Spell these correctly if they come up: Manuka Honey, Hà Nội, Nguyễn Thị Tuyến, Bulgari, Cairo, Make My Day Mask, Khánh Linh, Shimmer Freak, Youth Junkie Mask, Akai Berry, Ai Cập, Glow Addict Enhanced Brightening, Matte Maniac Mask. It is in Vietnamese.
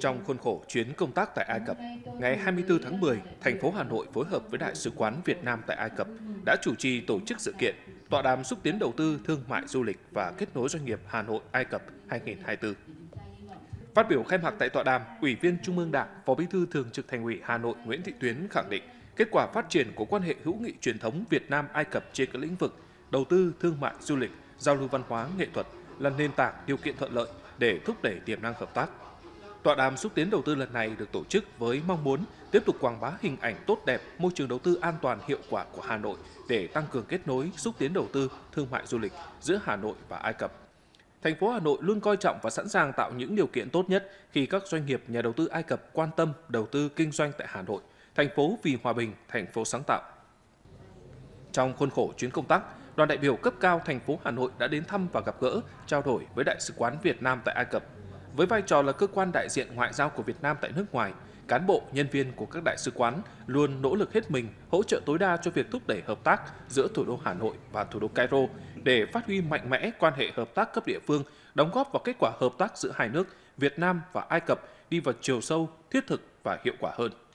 Trong khuôn khổ chuyến công tác tại Ai Cập, ngày 24 tháng 10, thành phố Hà Nội phối hợp với Đại sứ quán Việt Nam tại Ai Cập đã chủ trì tổ chức sự kiện tọa đàm xúc tiến đầu tư, thương mại, du lịch và kết nối doanh nghiệp Hà Nội - Ai Cập 2024. Phát biểu khai mạc tại tọa đàm, Ủy viên Trung ương Đảng, Phó Bí thư Thường trực Thành ủy Hà Nội Nguyễn Thị Tuyến khẳng định kết quả phát triển của quan hệ hữu nghị truyền thống Việt Nam - Ai Cập trên các lĩnh vực đầu tư, thương mại, du lịch, giao lưu văn hóa, nghệ thuật là nền tảng, điều kiện thuận lợi để thúc đẩy tiềm năng hợp tác. Tọa đàm xúc tiến đầu tư lần này được tổ chức với mong muốn tiếp tục quảng bá hình ảnh tốt đẹp, môi trường đầu tư an toàn hiệu quả của Hà Nội để tăng cường kết nối, xúc tiến đầu tư, thương mại du lịch giữa Hà Nội và Ai Cập. Thành phố Hà Nội luôn coi trọng và sẵn sàng tạo những điều kiện tốt nhất khi các doanh nghiệp, nhà đầu tư Ai Cập quan tâm đầu tư kinh doanh tại Hà Nội, thành phố vì hòa bình, thành phố sáng tạo. Trong khuôn khổ chuyến công tác, đoàn đại biểu cấp cao thành phố Hà Nội đã đến thăm và gặp gỡ, trao đổi với Đại sứ quán Việt Nam tại Ai Cập. Với vai trò là cơ quan đại diện ngoại giao của Việt Nam tại nước ngoài, cán bộ, nhân viên của các đại sứ quán luôn nỗ lực hết mình hỗ trợ tối đa cho việc thúc đẩy hợp tác giữa thủ đô Hà Nội và thủ đô Cairo để phát huy mạnh mẽ quan hệ hợp tác cấp địa phương, đóng góp vào kết quả hợp tác giữa hai nước Việt Nam và Ai Cập đi vào chiều sâu, thiết thực và hiệu quả hơn.